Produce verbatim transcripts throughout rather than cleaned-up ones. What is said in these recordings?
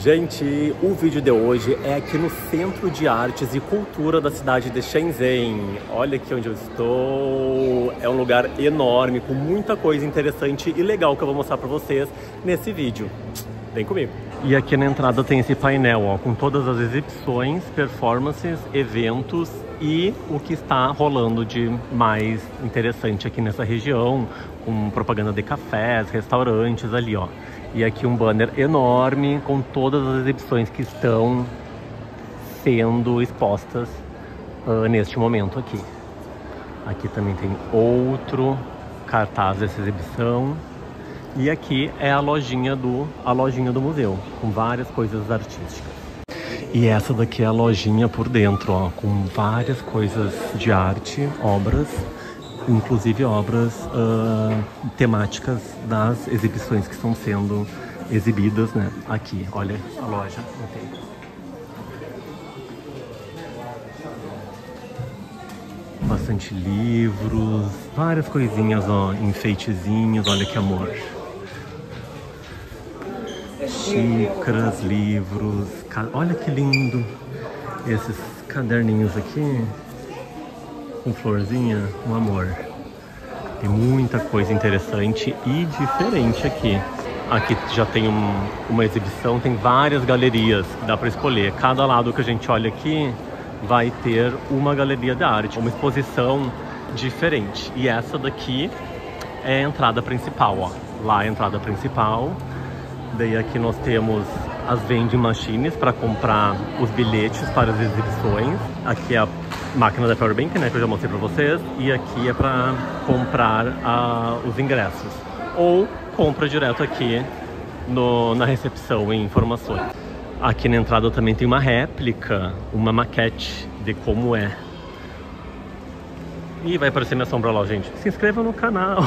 Gente, o vídeo de hoje é aqui no Centro de Artes e Cultura da cidade de Shenzhen. Olha aqui onde eu estou. É um lugar enorme, com muita coisa interessante e legal que eu vou mostrar pra vocês nesse vídeo. Vem comigo. E aqui na entrada tem esse painel, ó, com todas as exibições, performances, eventos e o que está rolando de mais interessante aqui nessa região, com propaganda de cafés, restaurantes ali, ó. E aqui um banner enorme com todas as exibições que estão sendo expostas uh, neste momento aqui. Aqui também tem outro cartaz dessa exibição. E aqui é a lojinha do, a lojinha do museu, com várias coisas artísticas. E essa daqui é a lojinha por dentro, ó, com várias coisas de arte, obras, inclusive obras uh, temáticas das exibições que estão sendo exibidas, né? Aqui, olha a loja. Okay. Bastante livros, várias coisinhas, ó, enfeitezinhos, olha que amor. Xícaras, livros, ca... olha que lindo. Esses caderninhos aqui, com florzinha, um amor. Tem muita coisa interessante e diferente aqui. Aqui já tem um, uma exibição, tem várias galerias que dá para escolher. Cada lado que a gente olha aqui vai ter uma galeria de arte, uma exposição diferente. E essa daqui é a entrada principal, ó. Lá é a entrada principal. Daí aqui nós temos as vending machines para comprar os bilhetes para as exibições. Aqui é a máquina da Powerbank, né, que eu já mostrei para vocês. E aqui é para comprar uh, os ingressos. Ou compra direto aqui no, na recepção em informações. Aqui na entrada também tem uma réplica, uma maquete de como é. Ih, vai aparecer minha sombra lá, gente. Se inscreva no canal!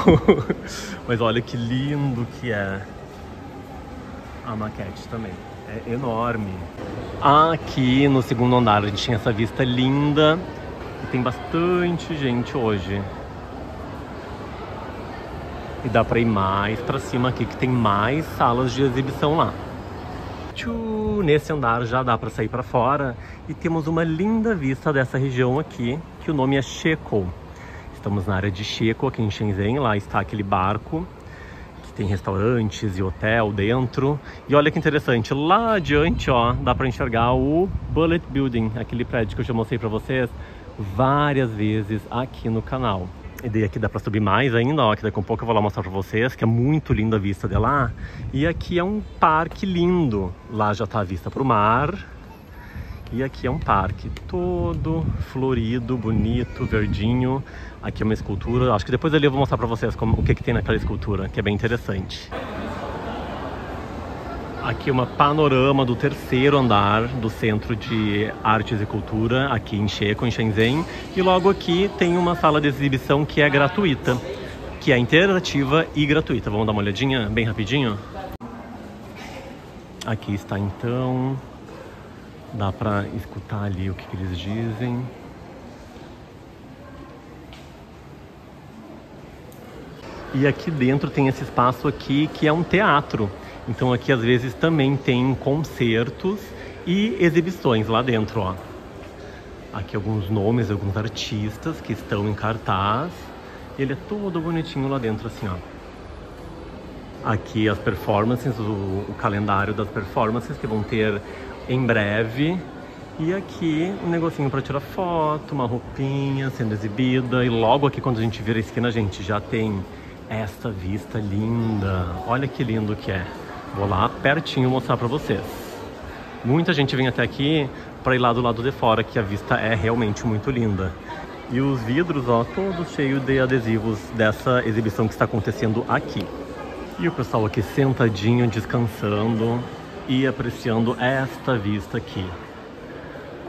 Mas olha que lindo que é a maquete também. É enorme. Aqui no segundo andar a gente tinha essa vista linda. E tem bastante gente hoje. E dá pra ir mais pra cima aqui, que tem mais salas de exibição lá. Tchuu! Nesse andar já dá para sair para fora e temos uma linda vista dessa região aqui, que o nome é Shekou. Estamos na área de Shekou, aqui em Shenzhen. Lá está aquele barco, que tem restaurantes e hotel dentro. E olha que interessante, lá adiante, ó, dá para enxergar o Bullet Building, aquele prédio que eu já mostrei para vocês várias vezes aqui no canal. E daí aqui dá pra subir mais ainda, ó, que daqui a pouco eu vou lá mostrar pra vocês, que é muito linda a vista de lá. E aqui é um parque lindo. Lá já tá a vista pro mar. E aqui é um parque todo florido, bonito, verdinho. Aqui é uma escultura. Acho que depois ali eu vou mostrar pra vocês como, o que que tem naquela escultura, que é bem interessante. Aqui é uma panorama do terceiro andar do Centro de Artes e Cultura, aqui em Shekou, em Shenzhen. E logo aqui tem uma sala de exibição que é gratuita, que é interativa e gratuita. Vamos dar uma olhadinha bem rapidinho? Aqui está então, dá para escutar ali o que, que eles dizem. E aqui dentro tem esse espaço aqui que é um teatro. Então aqui às vezes também tem concertos e exibições lá dentro, ó. Aqui alguns nomes, alguns artistas que estão em cartaz. Ele é todo bonitinho lá dentro, assim, ó. Aqui as performances, o, o calendário das performances que vão ter em breve. E aqui um negocinho para tirar foto, uma roupinha sendo exibida. E logo aqui quando a gente vira a esquina, gente, já tem essa vista linda. Olha que lindo que é. Vou lá pertinho mostrar pra vocês. Muita gente vem até aqui pra ir lá do lado de fora, que a vista é realmente muito linda. E os vidros, ó, todos cheios de adesivos dessa exibição que está acontecendo aqui. E o pessoal aqui sentadinho, descansando e apreciando esta vista aqui.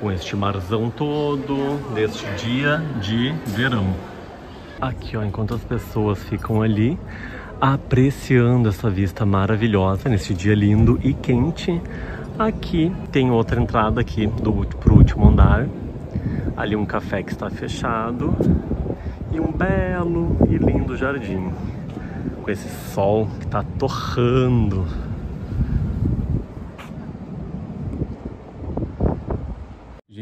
Com este marzão todo, neste dia de verão. Aqui, ó, enquanto as pessoas ficam ali apreciando essa vista maravilhosa nesse dia lindo e quente. Aqui tem outra entrada aqui do, pro último andar. Ali um café que está fechado. E um belo e lindo jardim. Com esse sol que está torrando.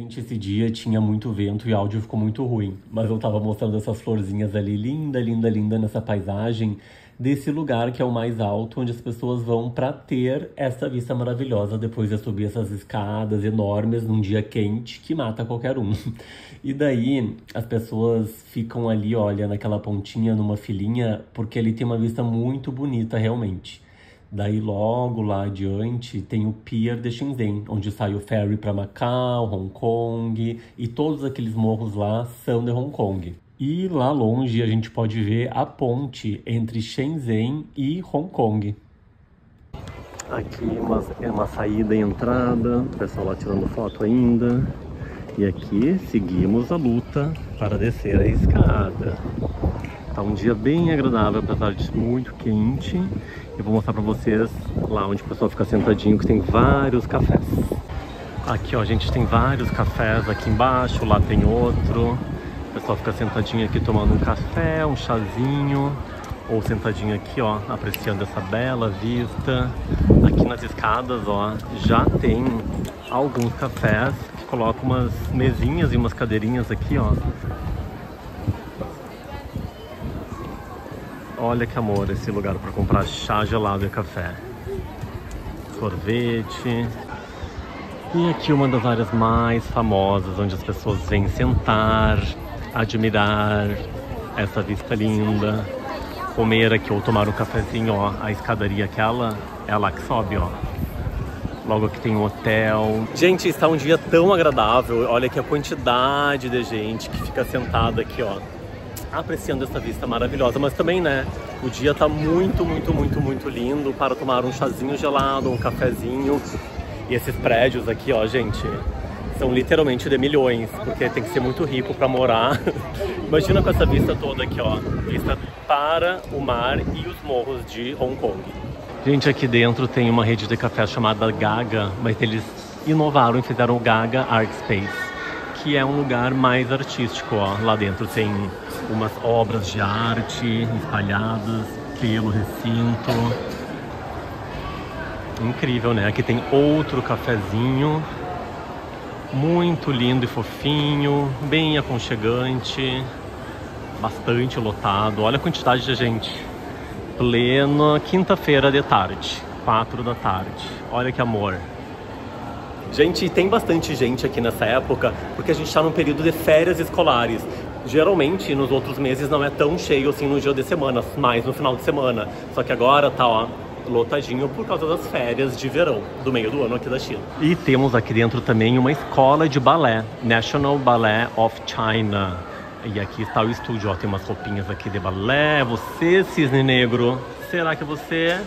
Infelizmente, esse dia tinha muito vento e o áudio ficou muito ruim, mas eu tava mostrando essas florzinhas ali, linda, linda, linda, nessa paisagem desse lugar que é o mais alto, onde as pessoas vão pra ter essa vista maravilhosa depois de subir essas escadas enormes num dia quente que mata qualquer um. E daí, as pessoas ficam ali, olha, naquela pontinha, numa filinha, porque ele tem uma vista muito bonita, realmente. Daí, logo lá adiante, tem o Pier de Shenzhen, onde sai o ferry para Macau, Hong Kong, e todos aqueles morros lá são de Hong Kong. E lá longe a gente pode ver a ponte entre Shenzhen e Hong Kong. Aqui uma, é uma saída e entrada, o pessoal lá tirando foto ainda. E aqui seguimos a luta para descer a escada. Tá um dia bem agradável, apesar de muito quente. Eu vou mostrar pra vocês lá onde o pessoal fica sentadinho, que tem vários cafés. Aqui, ó, gente, tem vários cafés aqui embaixo, lá tem outro. O pessoal fica sentadinho aqui tomando um café, um chazinho, ou sentadinho aqui, ó, apreciando essa bela vista. Aqui nas escadas, ó, já tem alguns cafés que colocam umas mesinhas e umas cadeirinhas aqui, ó. Olha que amor esse lugar para comprar chá gelado e café, sorvete. E aqui uma das áreas mais famosas, onde as pessoas vêm sentar, admirar essa vista linda, comer aqui ou tomar um cafezinho, ó. A escadaria aquela é lá que sobe, ó. Logo aqui tem um hotel. Gente, está um dia tão agradável. Olha que a quantidade de gente que fica sentada aqui, ó, apreciando essa vista maravilhosa, mas também, né, o dia tá muito, muito, muito, muito lindo para tomar um chazinho gelado, um cafezinho. E esses prédios aqui, ó, gente, são literalmente de milhões, porque tem que ser muito rico para morar. Imagina com essa vista toda aqui, ó, vista para o mar e os morros de Hong Kong. Gente, aqui dentro tem uma rede de café chamada Gaga, mas eles inovaram e fizeram o Gaga Art Space, que é um lugar mais artístico, ó. Lá dentro tem umas obras de arte espalhadas pelo recinto. Incrível, né? Aqui tem outro cafezinho, muito lindo e fofinho, bem aconchegante, bastante lotado. Olha a quantidade de gente. Plena quinta-feira de tarde, quatro da tarde. Olha que amor. Gente, tem bastante gente aqui nessa época, porque a gente está num período de férias escolares. Geralmente, nos outros meses, não é tão cheio assim no dia de semana, mais no final de semana. Só que agora tá, ó, lotadinho por causa das férias de verão, do meio do ano aqui da China. E temos aqui dentro também uma escola de balé, National Ballet of China. E aqui está o estúdio, ó, tem umas roupinhas aqui de balé. Você, cisne negro, será que você...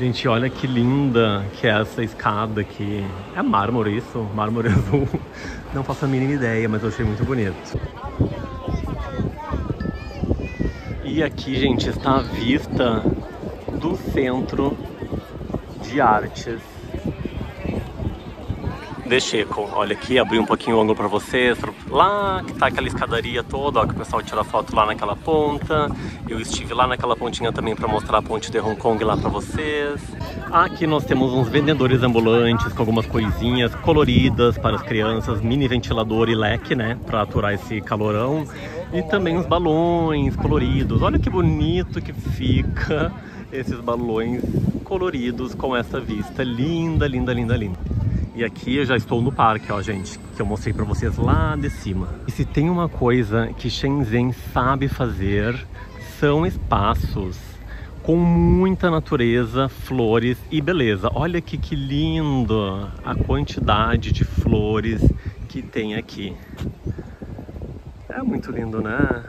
Gente, olha que linda que é essa escada aqui. É mármore isso? Mármore azul? Não faço a mínima ideia, mas eu achei muito bonito. E aqui, gente, está a vista do Centro de Artes de Shekou. Olha aqui, abri um pouquinho o ângulo para vocês. Lá que tá aquela escadaria toda, ó, que o pessoal tira foto lá naquela ponta. Eu estive lá naquela pontinha também para mostrar a Ponte de Hong Kong lá para vocês. Aqui nós temos uns vendedores ambulantes com algumas coisinhas coloridas para as crianças, mini ventilador e leque, né, para aturar esse calorão. E também os balões coloridos. Olha que bonito que fica esses balões coloridos com essa vista linda, linda, linda, linda. E aqui eu já estou no parque, ó, gente, que eu mostrei pra vocês lá de cima. E se tem uma coisa que Shenzhen sabe fazer, são espaços com muita natureza, flores e beleza. Olha aqui que lindo a quantidade de flores que tem aqui. É muito lindo, né?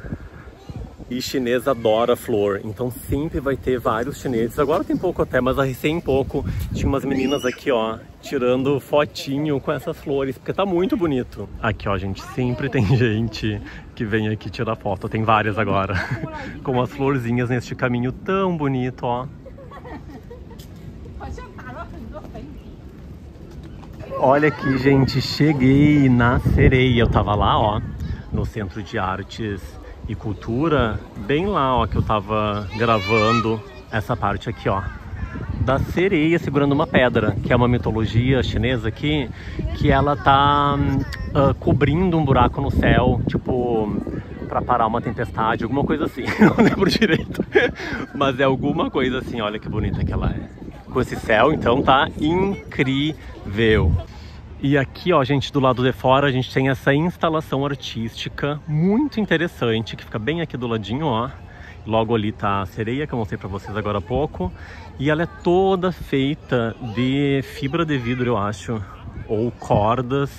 E chinês adora flor, então sempre vai ter vários chineses. Agora tem pouco até, mas recém pouco tinha umas meninas aqui, ó, tirando fotinho com essas flores, porque tá muito bonito. Aqui, ó, gente, sempre tem gente que vem aqui tirar foto. Tem várias agora, com as florzinhas neste caminho tão bonito, ó. Olha aqui, gente, cheguei na Sereia. Eu tava lá, ó, no Centro de Artes e Cultura, bem lá, ó, que eu tava gravando essa parte aqui, ó, da sereia segurando uma pedra, que é uma mitologia chinesa aqui, que ela tá uh, cobrindo um buraco no céu, tipo, pra parar uma tempestade, alguma coisa assim, não lembro direito, mas é alguma coisa assim, olha que bonita que ela é. Com esse céu, então, tá incrível. E aqui, ó, gente, do lado de fora, a gente tem essa instalação artística muito interessante, que fica bem aqui do ladinho, ó. Logo ali tá a sereia, que eu mostrei pra vocês agora há pouco. E ela é toda feita de fibra de vidro, eu acho, ou cordas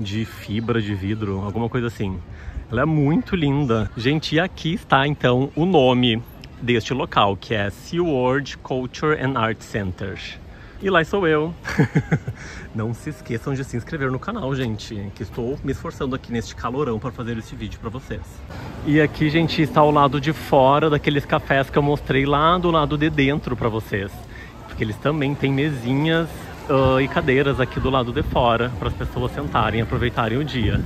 de fibra de vidro, alguma coisa assim. Ela é muito linda. Gente, e aqui está, então, o nome deste local, que é SeaWorld Culture and Art Center. E lá sou eu. Não se esqueçam de se inscrever no canal, gente, que estou me esforçando aqui neste calorão para fazer este vídeo para vocês. E aqui, gente, está ao lado de fora daqueles cafés que eu mostrei lá do lado de dentro para vocês. Porque eles também têm mesinhas uh, e cadeiras aqui do lado de fora para as pessoas sentarem e aproveitarem o dia.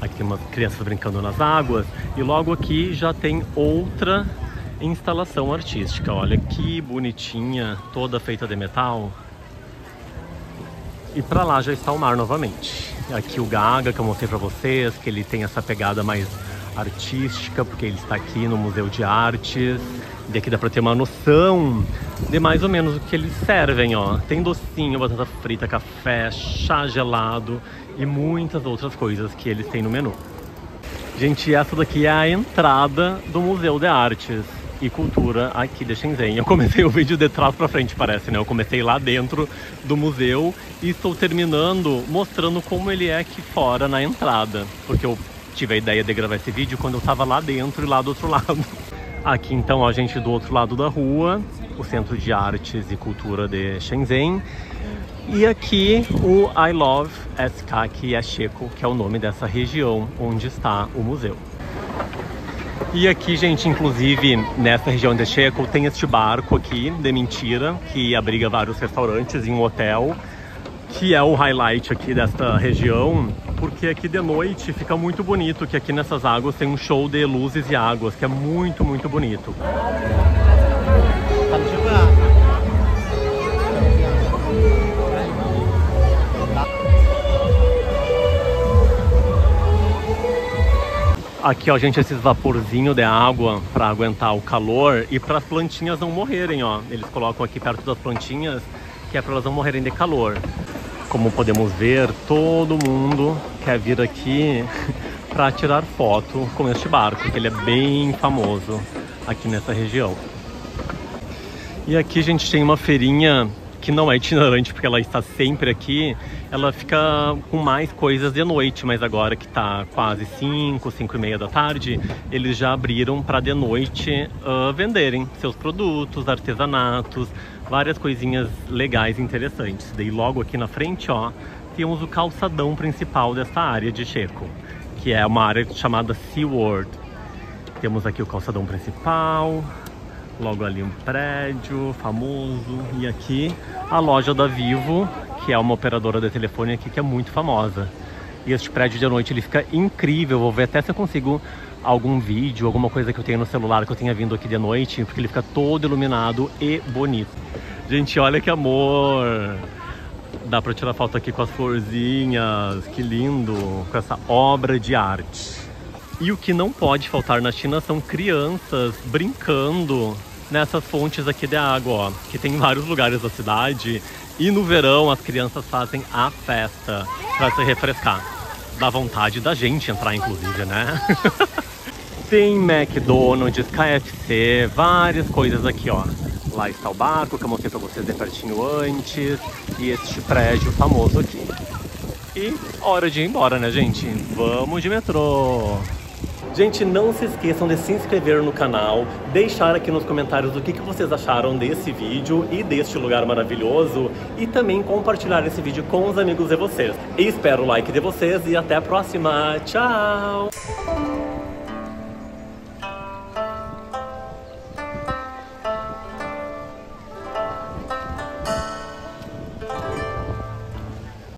Aqui tem umas crianças brincando nas águas e logo aqui já tem outra instalação artística, olha que bonitinha, toda feita de metal. E pra lá já está o mar novamente. Aqui o Gaga, que eu mostrei pra vocês, que ele tem essa pegada mais artística, porque ele está aqui no Museu de Artes. Daqui dá pra ter uma noção de mais ou menos o que eles servem, ó. Tem docinho, batata frita, café, chá gelado e muitas outras coisas que eles têm no menu. Gente, essa daqui é a entrada do Museu de Artes e Cultura aqui de Shenzhen. Eu comecei o vídeo de trás pra frente, parece, né? Eu comecei lá dentro do museu e estou terminando mostrando como ele é aqui fora, na entrada. Porque eu tive a ideia de gravar esse vídeo quando eu tava lá dentro e lá do outro lado. Aqui, então, a gente do outro lado da rua, o Centro de Artes e Cultura de Shenzhen. E aqui o I Love S K, que é Shekou, que é o nome dessa região onde está o museu. E aqui, gente, inclusive, nessa região de Shekou, tem este barco aqui, de mentira, que abriga vários restaurantes e um hotel, que é o highlight aqui desta região, porque aqui de noite fica muito bonito, que aqui nessas águas tem um show de luzes e águas, que é muito, muito bonito. Aqui, ó, gente, esses vaporzinhos de água para aguentar o calor e para as plantinhas não morrerem, ó. Eles colocam aqui perto das plantinhas, que é para elas não morrerem de calor. Como podemos ver, todo mundo quer vir aqui para tirar foto com este barco, que ele é bem famoso aqui nessa região. E aqui, gente, tem uma feirinha que não é itinerante, porque ela está sempre aqui. Ela fica com mais coisas de noite, mas agora que tá quase cinco, cinco e meia da tarde, eles já abriram para de noite uh, venderem seus produtos, artesanatos, várias coisinhas legais e interessantes. Daí logo aqui na frente, ó, temos o calçadão principal dessa área de Shekou, que é uma área chamada SeaWorld. Temos aqui o calçadão principal, logo ali um prédio famoso e aqui a loja da Vivo, que é uma operadora de telefone aqui que é muito famosa. E este prédio de noite ele fica incrível, vou ver até se eu consigo algum vídeo, alguma coisa que eu tenha no celular que eu tenha vindo aqui de noite, porque ele fica todo iluminado e bonito. Gente, olha que amor! Dá pra tirar foto aqui com as florzinhas, que lindo! Com essa obra de arte. E o que não pode faltar na China são crianças brincando nessas fontes aqui de água, ó, que tem em vários lugares da cidade. E no verão as crianças fazem a festa para se refrescar. Dá vontade da gente entrar, inclusive, né? Tem McDonald's, K F C, várias coisas aqui, ó. Lá está o barco que eu mostrei para vocês de pertinho antes. E este prédio famoso aqui. E hora de ir embora, né, gente? Vamos de metrô! Gente, não se esqueçam de se inscrever no canal, deixar aqui nos comentários o que que vocês acharam desse vídeo e deste lugar maravilhoso e também compartilhar esse vídeo com os amigos de vocês. E espero o like de vocês e até a próxima! Tchau!